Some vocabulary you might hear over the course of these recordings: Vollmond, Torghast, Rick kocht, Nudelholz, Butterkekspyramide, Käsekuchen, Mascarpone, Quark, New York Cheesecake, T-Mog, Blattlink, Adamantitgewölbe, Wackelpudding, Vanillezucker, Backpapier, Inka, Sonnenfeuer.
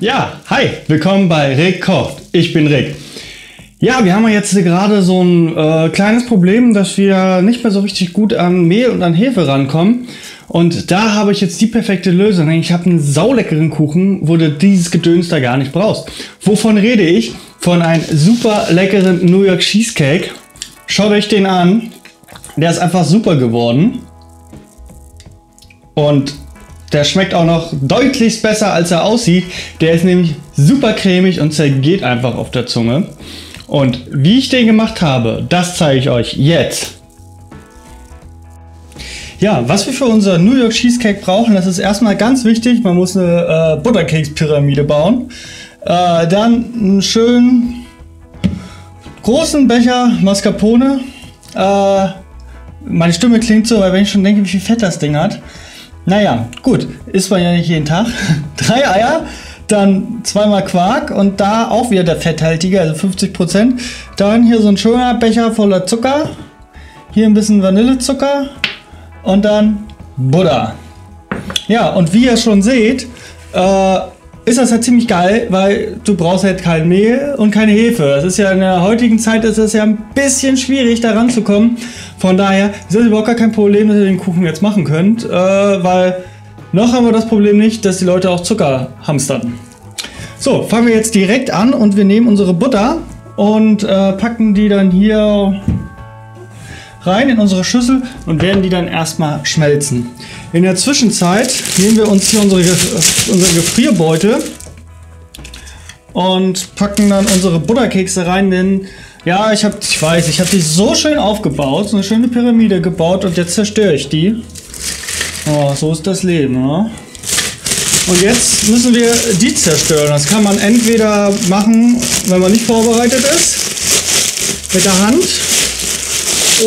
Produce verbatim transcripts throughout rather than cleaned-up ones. Ja, hi, willkommen bei Rick kocht. Ich bin Rick. Ja, wir haben jetzt gerade so ein äh, kleines Problem, dass wir nicht mehr so richtig gut an Mehl und an Hefe rankommen. Und da habe ich jetzt die perfekte Lösung. Ich habe einen sauleckeren Kuchen, wo du dieses Gedöns da gar nicht brauchst. Wovon rede ich? Von einem super leckeren New York Cheesecake. Schaut euch den an. Der ist einfach super geworden. Und der schmeckt auch noch deutlich besser, als er aussieht. Der ist nämlich super cremig und zergeht einfach auf der Zunge. Und wie ich den gemacht habe, das zeige ich euch jetzt. Ja, was wir für unser New York Cheesecake brauchen, das ist erstmal ganz wichtig. Man muss eine äh, Butterkekspyramide bauen. Äh, dann einen schönen großen Becher Mascarpone. Äh, meine Stimme klingt so, weil wenn ich schon denke, wie viel Fett das Ding hat. Naja, gut, isst man ja nicht jeden Tag. Drei Eier, dann zweimal Quark und da auch wieder der fetthaltige, also fünfzig Prozent. Dann hier so ein schöner Becher voller Zucker. Hier ein bisschen Vanillezucker und dann Butter. Ja, und wie ihr schon seht, äh, ist das ja ziemlich geil, weil du brauchst halt kein Mehl und keine Hefe. Das ist ja in der heutigen Zeit ist es ja ein bisschen schwierig, da ranzukommen. Von daher ist das überhaupt gar kein Problem, dass ihr den Kuchen jetzt machen könnt, äh, weil noch haben wir das Problem nicht, dass die Leute auch Zucker hamstern. So, fangen wir jetzt direkt an und wir nehmen unsere Butter und äh, packen die dann hier rein in unsere Schüssel und werden die dann erstmal schmelzen. In der Zwischenzeit nehmen wir uns hier unsere, unsere Gefrierbeutel und packen dann unsere Butterkekse rein, denn ja, ich, hab, ich weiß, ich habe die so schön aufgebaut, so eine schöne Pyramide gebaut und jetzt zerstöre ich die. Oh, so ist das Leben, oder? Und jetzt müssen wir die zerstören. Das kann man entweder machen, wenn man nicht vorbereitet ist, mit der Hand,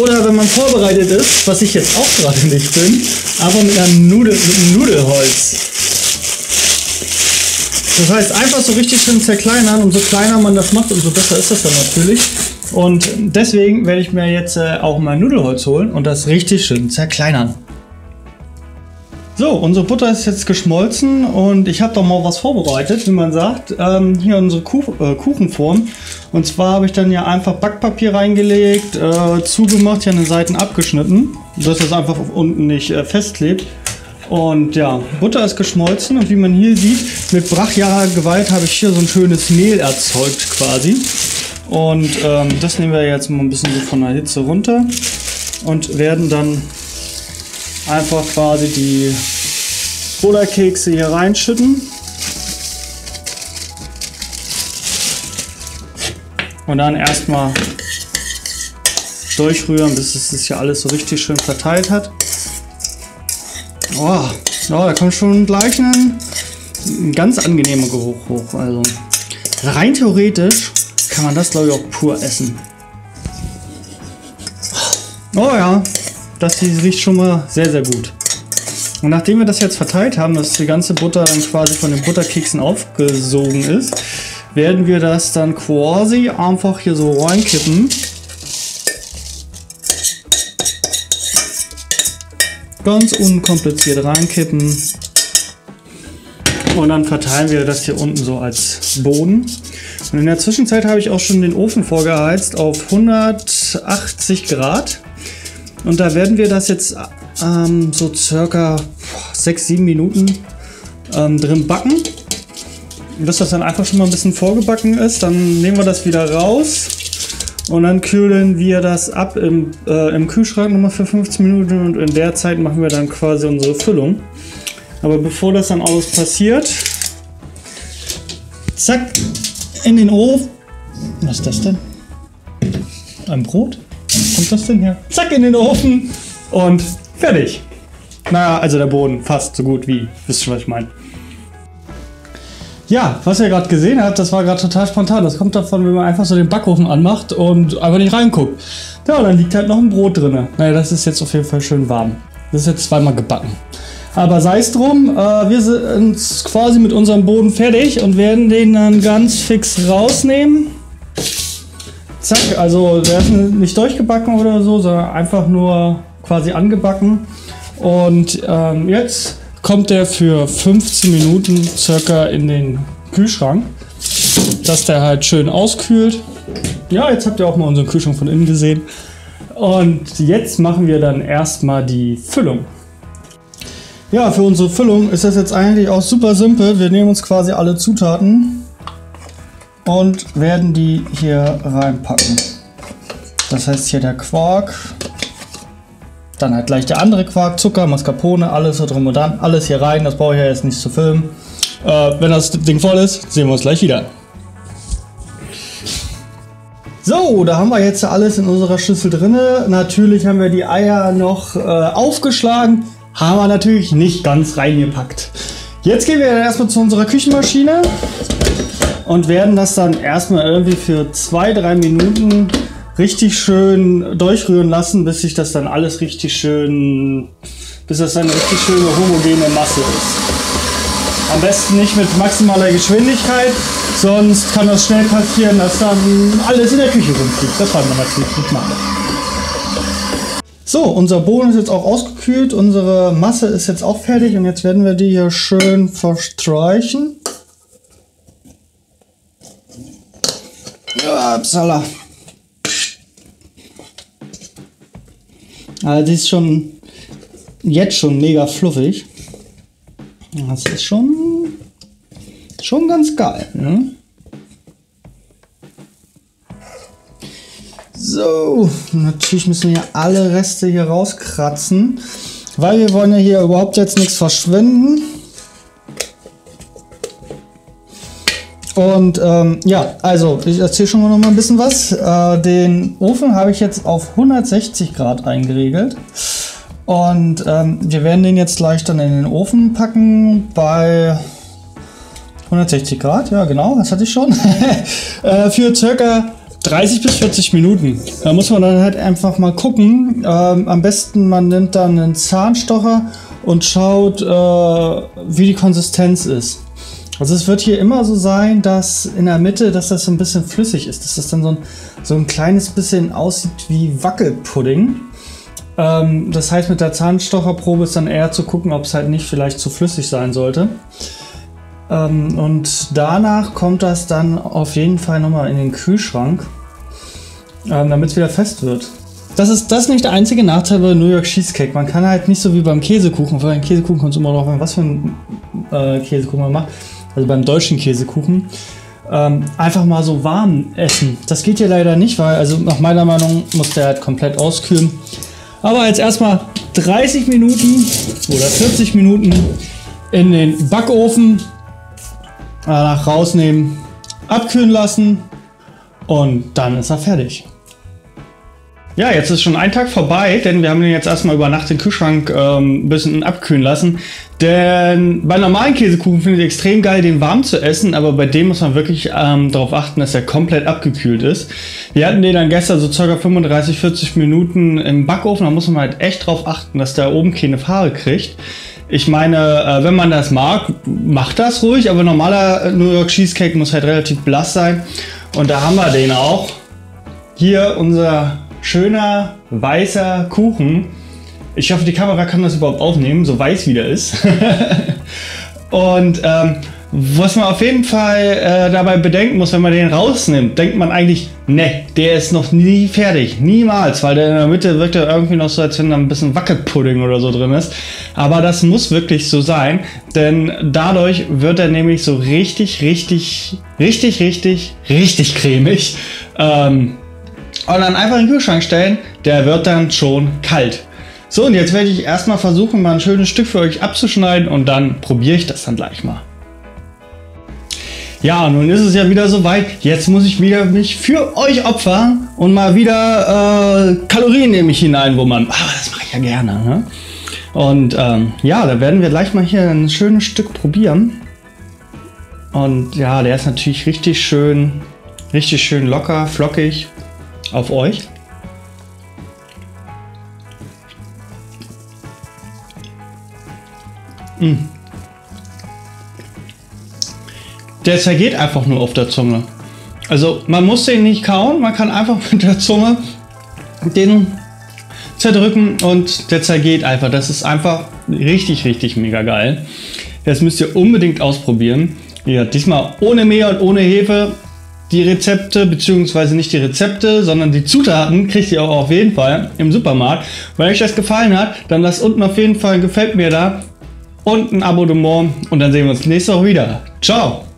oder wenn man vorbereitet ist, was ich jetzt auch gerade nicht bin, aber mit einem Nudel, mit einem Nudelholz. Das heißt, einfach so richtig schön zerkleinern. Umso kleiner man das macht, umso besser ist das dann natürlich. Und deswegen werde ich mir jetzt äh, auch mal Nudelholz holen und das richtig schön zerkleinern. So, unsere Butter ist jetzt geschmolzen und ich habe doch mal was vorbereitet, wie man sagt. Ähm, hier unsere Kuh äh, Kuchenform. Und zwar habe ich dann hier einfach Backpapier reingelegt, äh, zugemacht, hier an den Seiten abgeschnitten, dass das einfach unten nicht äh, festklebt. Und ja, Butter ist geschmolzen und wie man hier sieht, mit brachialer Gewalt habe ich hier so ein schönes Mehl erzeugt quasi. Und ähm, das nehmen wir jetzt mal ein bisschen so von der Hitze runter und werden dann einfach quasi die Butterkekse hier reinschütten. Und dann erstmal durchrühren, bis es sich hier alles so richtig schön verteilt hat. Oh, oh, da kommt schon gleich ein, ein ganz angenehmer Geruch hoch. Also rein theoretisch kann man das, glaube ich, auch pur essen. Oh ja, das riecht schon mal sehr, sehr gut. Und nachdem wir das jetzt verteilt haben, dass die ganze Butter dann quasi von den Butterkeksen aufgesogen ist, werden wir das dann quasi einfach hier so reinkippen. Ganz unkompliziert reinkippen und dann verteilen wir das hier unten so als Boden. Und in der Zwischenzeit habe ich auch schon den Ofen vorgeheizt auf hundertachtzig Grad und da werden wir das jetzt ähm, so circa sechs sieben Minuten ähm, drin backen. Bis das dann einfach schon mal ein bisschen vorgebacken ist, dann nehmen wir das wieder raus. Und dann kühlen wir das ab im, äh, im Kühlschrank nochmal für fünfzehn Minuten und in der Zeit machen wir dann quasi unsere Füllung. Aber bevor das dann alles passiert, zack, in den Ofen. Was ist das denn? Ein Brot? Was kommt das denn her? Zack, in den Ofen und fertig. Naja, also der Boden fast so gut wie, wisst ihr, was ich meine. Ja, was ihr gerade gesehen habt, das war gerade total spontan. Das kommt davon, wenn man einfach so den Backofen anmacht und einfach nicht reinguckt. Ja, dann liegt halt noch ein Brot drin. Naja, das ist jetzt auf jeden Fall schön warm. Das ist jetzt zweimal gebacken. Aber sei es drum, äh, wir sind quasi mit unserem Boden fertig und werden den dann ganz fix rausnehmen. Zack, also der ist nicht durchgebacken oder so, sondern einfach nur quasi angebacken. Und ähm, jetzt kommt der für fünfzehn Minuten circa in den Kühlschrank, dass der halt schön auskühlt. Ja, jetzt habt ihr auch mal unseren Kühlschrank von innen gesehen. Und jetzt machen wir dann erstmal die Füllung. Ja, für unsere Füllung ist das jetzt eigentlich auch super simpel. Wir nehmen uns quasi alle Zutaten und werden die hier reinpacken. Das heißt hier der Quark, dann halt gleich der andere Quark, Zucker, Mascarpone, alles so drum und dran, alles hier rein. Das brauche ich ja jetzt nicht zu filmen. Äh, wenn das Ding voll ist, sehen wir uns gleich wieder. So, da haben wir jetzt alles in unserer Schüssel drin. Natürlich haben wir die Eier noch äh, aufgeschlagen. Haben wir natürlich nicht ganz reingepackt. Jetzt gehen wir dann erstmal zu unserer Küchenmaschine und werden das dann erstmal irgendwie für zwei bis drei Minuten richtig schön durchrühren lassen, bis sich das dann alles richtig schön, bis das dann eine richtig schöne homogene Masse ist. Am besten nicht mit maximaler Geschwindigkeit, sonst kann das schnell passieren, dass dann alles in der Küche rumfliegt. Das wollen wir natürlich nicht machen. So, unser Boden ist jetzt auch ausgekühlt, unsere Masse ist jetzt auch fertig und jetzt werden wir die hier schön verstreichen. Ja, Upsala. Also die ist schon jetzt schon mega fluffig. Das ist schon, schon ganz geil, ne? So, natürlich müssen wir alle Reste hier rauskratzen, weil wir wollen ja hier überhaupt jetzt nichts verschwinden. Und ähm, ja, also ich erzähle schon mal noch mal ein bisschen was. Äh, den Ofen habe ich jetzt auf hundertsechzig Grad eingeregelt und ähm, wir werden den jetzt gleich dann in den Ofen packen bei hundertsechzig Grad. Ja genau, das hatte ich schon. äh, für circa dreißig bis vierzig Minuten. Da muss man dann halt einfach mal gucken. Ähm, am besten man nimmt dann einen Zahnstocher und schaut, äh, wie die Konsistenz ist. Also es wird hier immer so sein, dass in der Mitte, dass das so ein bisschen flüssig ist, dass das dann so ein, so ein kleines bisschen aussieht wie Wackelpudding. Ähm, das heißt, mit der Zahnstocherprobe ist dann eher zu gucken, ob es halt nicht vielleicht zu flüssig sein sollte. Und danach kommt das dann auf jeden Fall nochmal in den Kühlschrank, damit es wieder fest wird. Das ist das nicht der einzige Nachteil bei New York Cheesecake. Man kann halt nicht so wie beim Käsekuchen, weil beim Käsekuchen kommt es immer noch an, was für einen äh, Käsekuchen man macht, also beim deutschen Käsekuchen, ähm, einfach mal so warm essen. Das geht hier leider nicht, weil also nach meiner Meinung muss der halt komplett auskühlen. Aber jetzt erstmal dreißig Minuten oder vierzig Minuten in den Backofen. Danach rausnehmen, abkühlen lassen und dann ist er fertig. Ja, jetzt ist schon ein Tag vorbei, denn wir haben den jetzt erstmal über Nacht den Kühlschrank ähm, ein bisschen abkühlen lassen. Denn bei normalen Käsekuchen finde ich es extrem geil, den warm zu essen, aber bei dem muss man wirklich ähm, darauf achten, dass er komplett abgekühlt ist. Wir hatten den dann gestern so ca. fünfunddreißig bis vierzig Minuten im Backofen, da muss man halt echt darauf achten, dass der oben keine Farbe kriegt. Ich meine, wenn man das mag, macht das ruhig, aber normaler New York Cheesecake muss halt relativ blass sein. Und da haben wir den auch. Hier unser schöner weißer Kuchen. Ich hoffe, die Kamera kann das überhaupt aufnehmen, so weiß wie der ist. Und ähm, was man auf jeden Fall äh, dabei bedenken muss, wenn man den rausnimmt, denkt man eigentlich, ne, der ist noch nie fertig, niemals, weil der in der Mitte wirkt ja irgendwie noch so, als wenn da ein bisschen Wackelpudding oder so drin ist. Aber das muss wirklich so sein, denn dadurch wird er nämlich so richtig, richtig, richtig, richtig, richtig cremig. Ähm, und dann einfach in den Kühlschrank stellen, der wird dann schon kalt. So, und jetzt werde ich erstmal versuchen, mal ein schönes Stück für euch abzuschneiden und dann probiere ich das dann gleich mal. Ja, nun ist es ja wieder soweit. Jetzt muss ich wieder mich für euch opfern und mal wieder äh, Kalorien nehme ich hinein, wo man... Ah, das mache ich ja gerne. Ne? Und ähm, ja, da werden wir gleich mal hier ein schönes Stück probieren. Und ja, der ist natürlich richtig schön, richtig schön locker, flockig auf euch. Mmh. Der zergeht einfach nur auf der Zunge. Also man muss den nicht kauen, man kann einfach mit der Zunge den zerdrücken und der zergeht einfach. Das ist einfach richtig, richtig mega geil. Das müsst ihr unbedingt ausprobieren. Ja, diesmal ohne Mehl und ohne Hefe. Die Rezepte, beziehungsweise nicht die Rezepte, sondern die Zutaten kriegt ihr auch auf jeden Fall im Supermarkt. Wenn euch das gefallen hat, dann lasst unten auf jeden Fall ein Gefällt mir da und ein Abonnement. Und dann sehen wir uns nächste Woche wieder. Ciao!